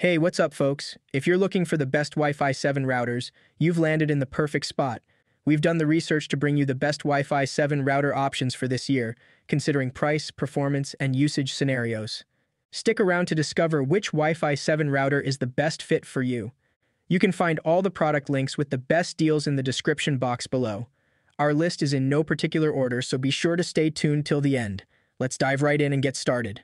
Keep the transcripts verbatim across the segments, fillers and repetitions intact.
Hey, what's up, folks? If you're looking for the best Wi-Fi seven routers, you've landed in the perfect spot. We've done the research to bring you the best Wi-Fi seven router options for this year, considering price, performance, and usage scenarios. Stick around to discover which Wi-Fi seven router is the best fit for you. You can find all the product links with the best deals in the description box below. Our list is in no particular order, so be sure to stay tuned till the end. Let's dive right in and get started.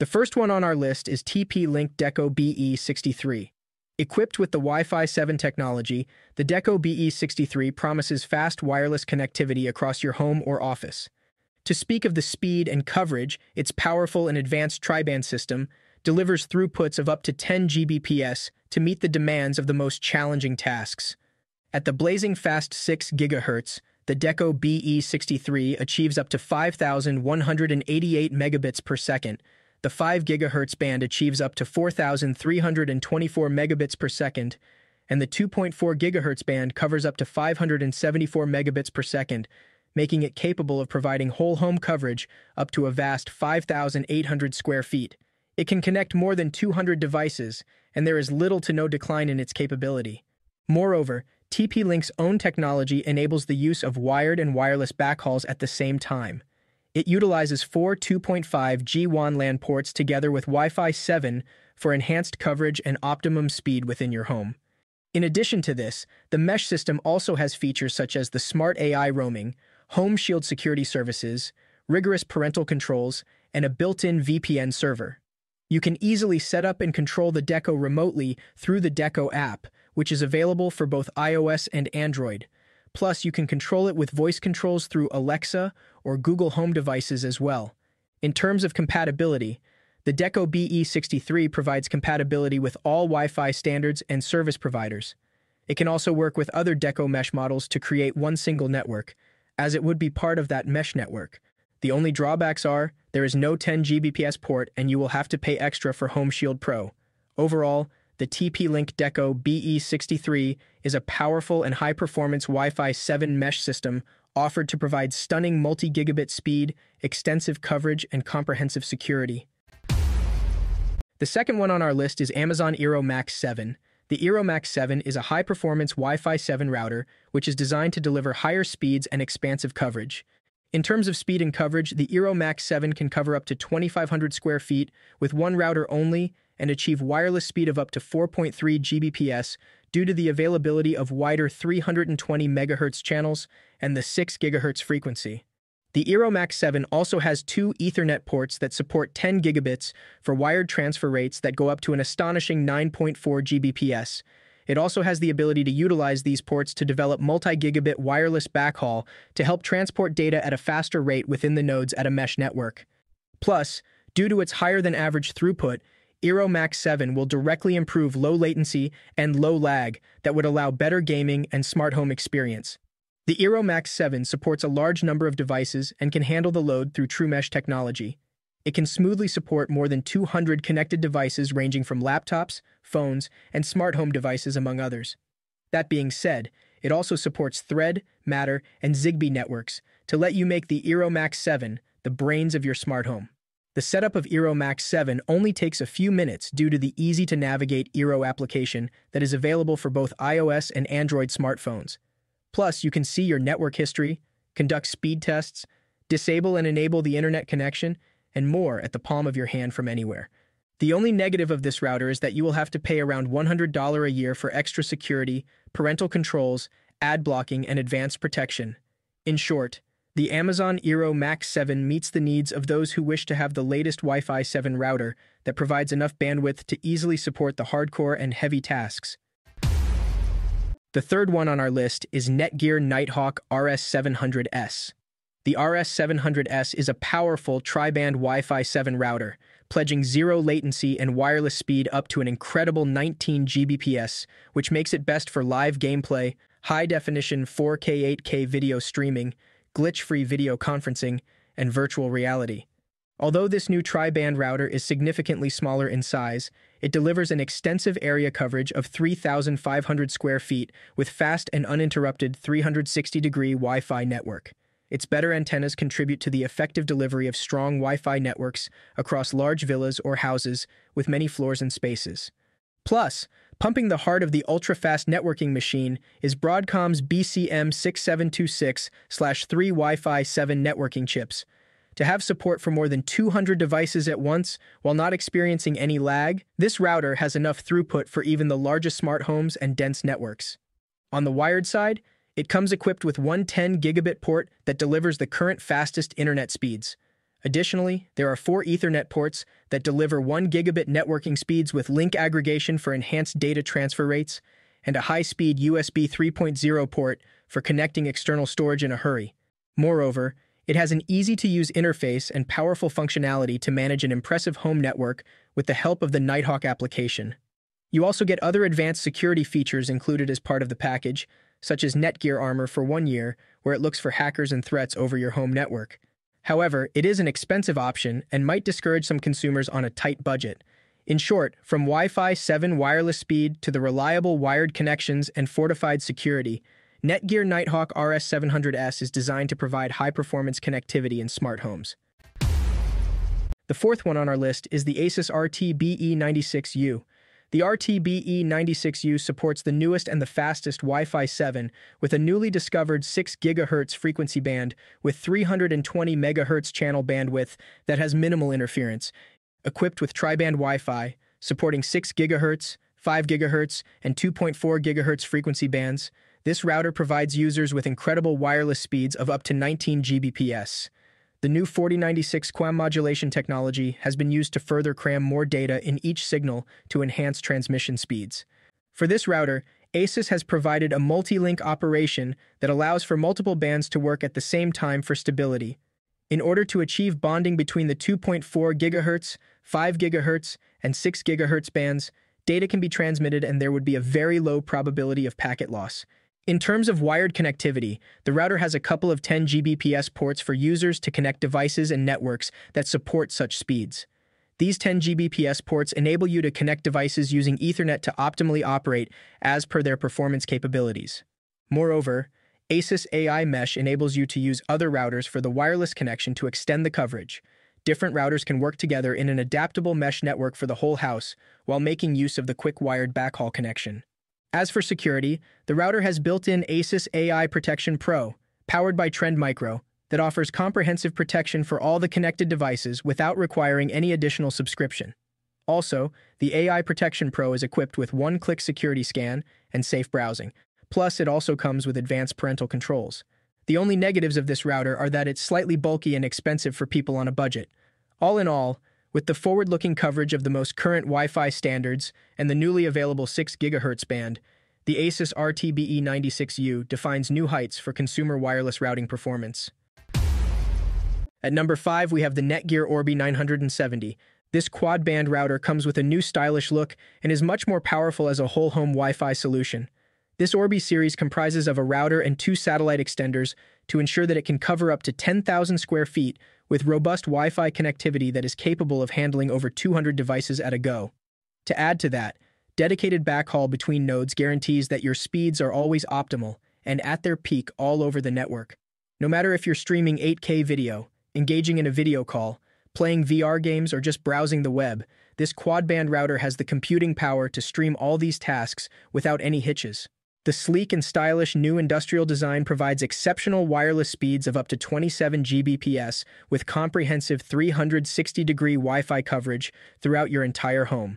The first one on our list is T P-Link Deco B E sixty-three. Equipped with the Wi-Fi seven technology, the Deco B E sixty-three promises fast wireless connectivity across your home or office. To speak of the speed and coverage, its powerful and advanced tri-band system delivers throughputs of up to ten gigabits per second to meet the demands of the most challenging tasks. At the blazing fast six gigahertz, the Deco B E sixty-three achieves up to five thousand one hundred eighty-eight megabits per second. The five gigahertz band achieves up to four thousand three hundred twenty-four megabits per second, and the two point four gigahertz band covers up to five hundred seventy-four megabits per second, making it capable of providing whole home coverage up to a vast five thousand eight hundred square feet. It can connect more than two hundred devices, and there is little to no decline in its capability. Moreover, T P-Link's own technology enables the use of wired and wireless backhauls at the same time. It utilizes four two point five gigabit W A N LAN ports together with Wi-Fi seven for enhanced coverage and optimum speed within your home. In addition to this, the mesh system also has features such as the smart A I roaming, home shield security services, rigorous parental controls, and a built-in V P N server. You can easily set up and control the Deco remotely through the Deco app, which is available for both iOS and Android. Plus, you can control it with voice controls through Alexa or Google Home devices as well. In terms of compatibility, the Deco B E sixty-three provides compatibility with all Wi-Fi standards and service providers. It can also work with other Deco mesh models to create one single network, as it would be part of that mesh network. The only drawbacks are there is no ten gigabits per second port and you will have to pay extra for Home Shield Pro. Overall, the T P-Link Deco B E sixty-three is a powerful and high-performance Wi-Fi seven mesh system offered to provide stunning multi-gigabit speed, extensive coverage, and comprehensive security. The second one on our list is Amazon Eero Max seven. The Eero Max seven is a high-performance Wi-Fi seven router which is designed to deliver higher speeds and expansive coverage. In terms of speed and coverage, the Eero Max seven can cover up to twenty-five hundred square feet with one router only, and achieve wireless speed of up to four point three gigabits per second due to the availability of wider three hundred twenty megahertz channels and the six gigahertz frequency. The Eero Max seven also has two Ethernet ports that support ten gigabits for wired transfer rates that go up to an astonishing nine point four gigabits per second. It also has the ability to utilize these ports to develop multi-gigabit wireless backhaul to help transport data at a faster rate within the nodes at a mesh network. Plus, due to its higher-than-average throughput, Eero Max seven will directly improve low latency and low lag that would allow better gaming and smart home experience. The Eero Max seven supports a large number of devices and can handle the load through TrueMesh technology. It can smoothly support more than two hundred connected devices ranging from laptops, phones, and smart home devices, among others. That being said, it also supports Thread, Matter, and Zigbee networks to let you make the Eero Max seven the brains of your smart home. The setup of Eero Max seven only takes a few minutes due to the easy-to-navigate Eero application that is available for both iOS and Android smartphones. Plus, you can see your network history, conduct speed tests, disable and enable the internet connection, and more at the palm of your hand from anywhere. The only negative of this router is that you will have to pay around one hundred dollars a year for extra security, parental controls, ad blocking, and advanced protection. In short, the Amazon Eero Max seven meets the needs of those who wish to have the latest Wi-Fi seven router that provides enough bandwidth to easily support the hardcore and heavy tasks. The third one on our list is Netgear Nighthawk R S seven hundred S. The R S seven hundred S is a powerful tri-band Wi-Fi seven router, pledging zero latency and wireless speed up to an incredible nineteen gigabits per second, which makes it best for live gameplay, high-definition four K eight K video streaming, glitch-free video conferencing, and virtual reality. Although this new tri-band router is significantly smaller in size, it delivers an extensive area coverage of three thousand five hundred square feet with fast and uninterrupted three hundred sixty degree Wi-Fi network. Its better antennas contribute to the effective delivery of strong Wi-Fi networks across large villas or houses with many floors and spaces. Plus, pumping the heart of the ultra-fast networking machine is Broadcom's B C M six seven two six dash three Wi-Fi seven networking chips. To have support for more than two hundred devices at once while not experiencing any lag, this router has enough throughput for even the largest smart homes and dense networks. On the wired side, it comes equipped with one ten gigabit port that delivers the current fastest internet speeds. Additionally, there are four Ethernet ports that deliver one gigabit networking speeds with link aggregation for enhanced data transfer rates, and a high-speed U S B three point oh port for connecting external storage in a hurry. Moreover, it has an easy-to-use interface and powerful functionality to manage an impressive home network with the help of the Nighthawk application. You also get other advanced security features included as part of the package, such as Netgear Armor for one year, where it looks for hackers and threats over your home network. However, it is an expensive option and might discourage some consumers on a tight budget. In short, from Wi-Fi seven wireless speed to the reliable wired connections and fortified security, Netgear Nighthawk R S seven hundred S is designed to provide high-performance connectivity in smart homes. The fourth one on our list is the Asus R T B E ninety-six U. The R T B E ninety-six U supports the newest and the fastest Wi-Fi seven with a newly discovered six gigahertz frequency band with three hundred twenty megahertz channel bandwidth that has minimal interference, equipped with tri-band Wi-Fi, supporting six gigahertz, five gigahertz, and two point four gigahertz frequency bands. This router provides users with incredible wireless speeds of up to nineteen gigabits per second. The new forty ninety-six QAM modulation technology has been used to further cram more data in each signal to enhance transmission speeds. For this router, Asus has provided a multi-link operation that allows for multiple bands to work at the same time for stability. In order to achieve bonding between the two point four gigahertz, five gigahertz, and six gigahertz bands, data can be transmitted and there would be a very low probability of packet loss. In terms of wired connectivity, the router has a couple of ten gigabits per second ports for users to connect devices and networks that support such speeds. These ten gigabits per second ports enable you to connect devices using Ethernet to optimally operate as per their performance capabilities. Moreover, Asus A I Mesh enables you to use other routers for the wireless connection to extend the coverage. Different routers can work together in an adaptable mesh network for the whole house while making use of the quick wired backhaul connection. As for security, the router has built-in Asus A I Protection Pro, powered by Trend Micro, that offers comprehensive protection for all the connected devices without requiring any additional subscription. Also, the A I Protection Pro is equipped with one-click security scan and safe browsing. Plus, it also comes with advanced parental controls. The only negatives of this router are that it's slightly bulky and expensive for people on a budget. All in all, with the forward-looking coverage of the most current Wi-Fi standards and the newly available six gigahertz band, the Asus R T B E ninety-six U defines new heights for consumer wireless routing performance. At number five, we have the Netgear Orbi nine seventy. This quad-band router comes with a new stylish look and is much more powerful as a whole-home Wi-Fi solution. This Orbi series comprises of a router and two satellite extenders to ensure that it can cover up to ten thousand square feet with robust Wi-Fi connectivity that is capable of handling over two hundred devices at a go. To add to that, dedicated backhaul between nodes guarantees that your speeds are always optimal and at their peak all over the network. No matter if you're streaming eight K video, engaging in a video call, playing V R games, or just browsing the web, this quad-band router has the computing power to stream all these tasks without any hitches. The sleek and stylish new industrial design provides exceptional wireless speeds of up to twenty-seven gigabits per second with comprehensive three hundred sixty degree Wi-Fi coverage throughout your entire home.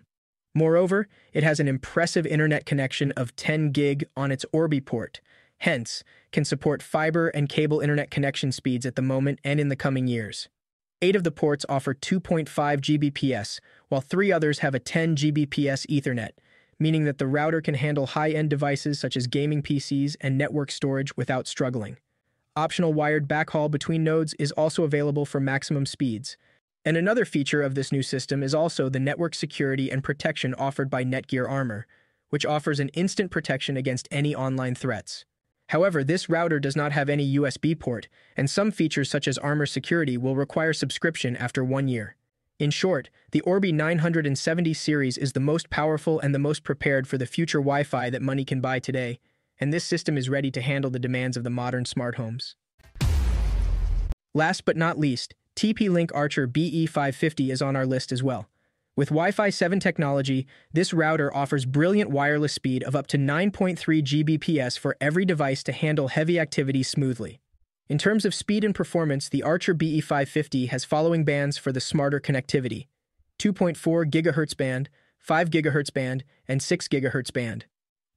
Moreover, it has an impressive internet connection of ten gig on its Orbi port, hence can support fiber and cable internet connection speeds at the moment and in the coming years. Eight of the ports offer two point five gigabits per second, while three others have a ten gigabits per second Ethernet, meaning that the router can handle high-end devices such as gaming P Cs and network storage without struggling. Optional wired backhaul between nodes is also available for maximum speeds. And another feature of this new system is also the network security and protection offered by Netgear Armor, which offers an instant protection against any online threats. However, this router does not have any U S B port, and some features such as Armor security will require subscription after one year. In short, the Orbi nine seventy series is the most powerful and the most prepared for the future Wi-Fi that money can buy today, and this system is ready to handle the demands of the modern smart homes. Last but not least, T P-Link Archer B E five fifty is on our list as well. With Wi-Fi seven technology, this router offers brilliant wireless speed of up to nine point three gigabits per second for every device to handle heavy activity smoothly. In terms of speed and performance, the Archer B E five fifty has following bands for the smarter connectivity: two point four gigahertz band, five gigahertz band, and six gigahertz band.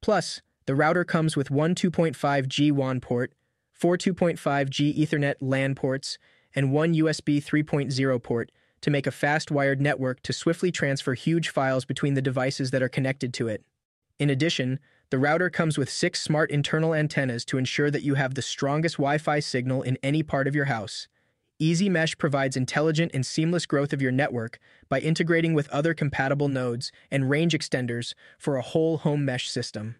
Plus, the router comes with one two point five gigabit W A N port, four two point five gigabit Ethernet LAN ports, and one U S B three point oh port to make a fast wired network to swiftly transfer huge files between the devices that are connected to it. In addition, the router comes with six smart internal antennas to ensure that you have the strongest Wi-Fi signal in any part of your house. EasyMesh provides intelligent and seamless growth of your network by integrating with other compatible nodes and range extenders for a whole home mesh system.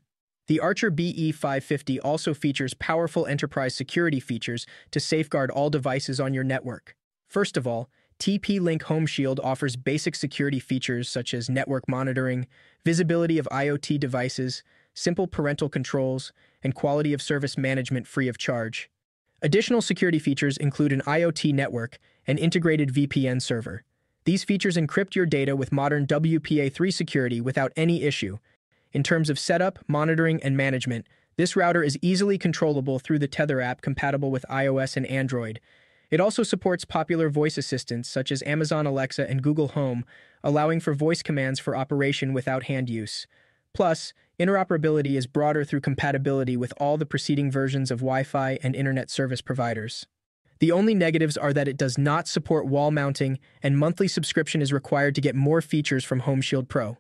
The Archer B E five fifty also features powerful enterprise security features to safeguard all devices on your network. First of all, T P-Link Home Shield offers basic security features such as network monitoring, visibility of IoT devices, simple parental controls, and quality of service management free of charge. Additional security features include an IoT network and integrated V P N server. These features encrypt your data with modern W P A three security without any issue. In terms of setup, monitoring, and management, this router is easily controllable through the Tether app compatible with iOS and Android. It also supports popular voice assistants such as Amazon Alexa and Google Home, allowing for voice commands for operation without hand use. Plus, interoperability is broader through compatibility with all the preceding versions of Wi-Fi and internet service providers. The only negatives are that it does not support wall mounting, and monthly subscription is required to get more features from Home Shield Pro.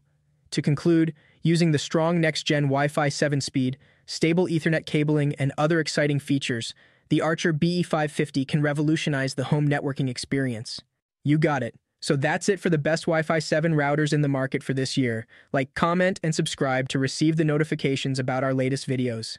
To conclude, using the strong next-gen Wi-Fi seven speed, stable Ethernet cabling, and other exciting features, the Archer B E five fifty can revolutionize the home networking experience. You got it. So that's it for the best Wi-Fi seven routers in the market for this year. Like, comment, and subscribe to receive the notifications about our latest videos.